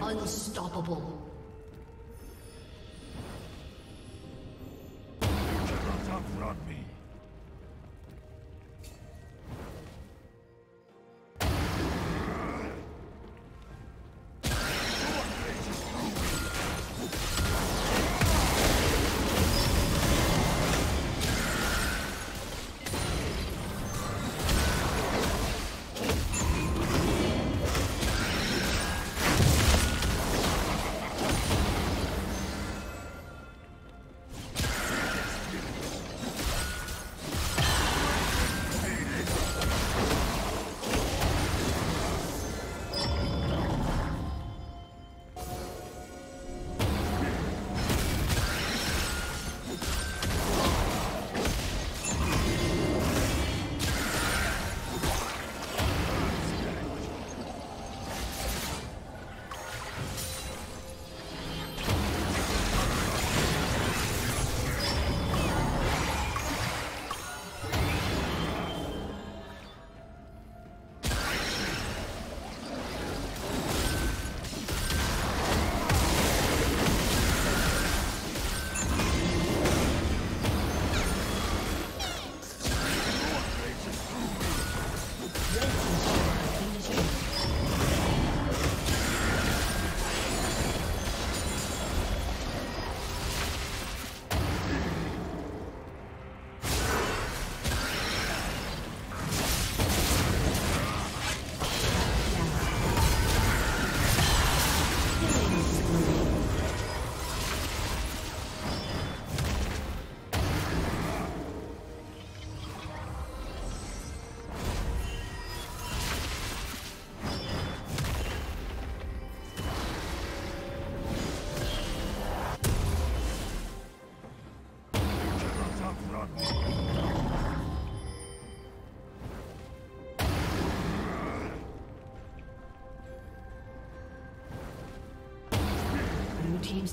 Unstoppable. You cannot outrun me. Team's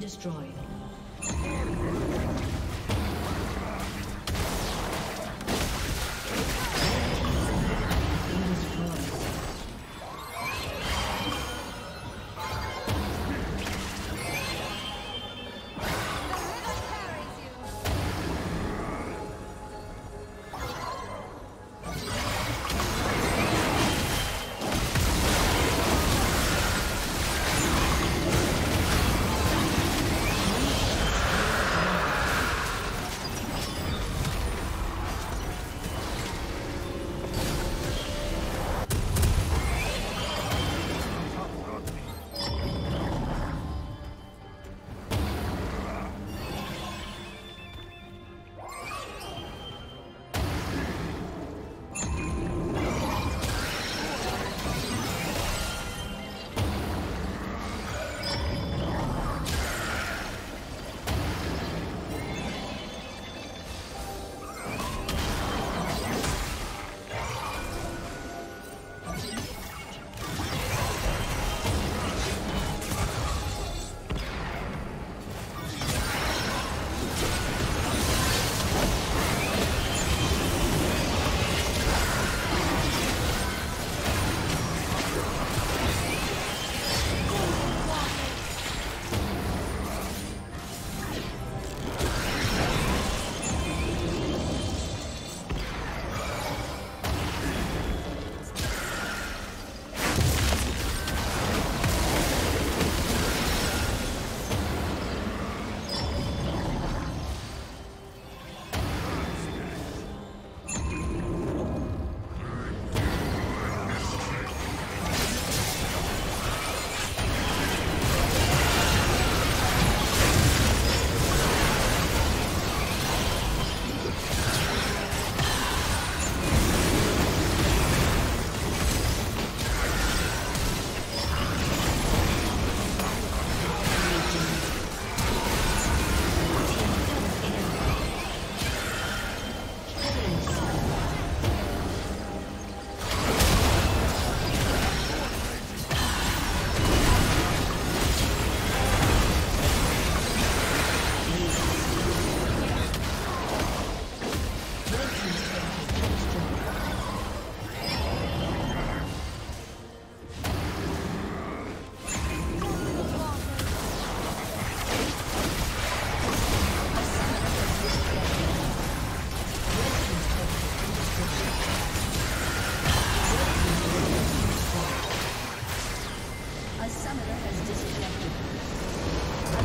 Destroyed.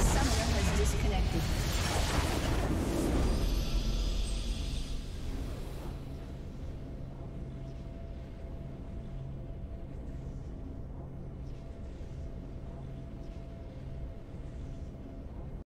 summoner has disconnected.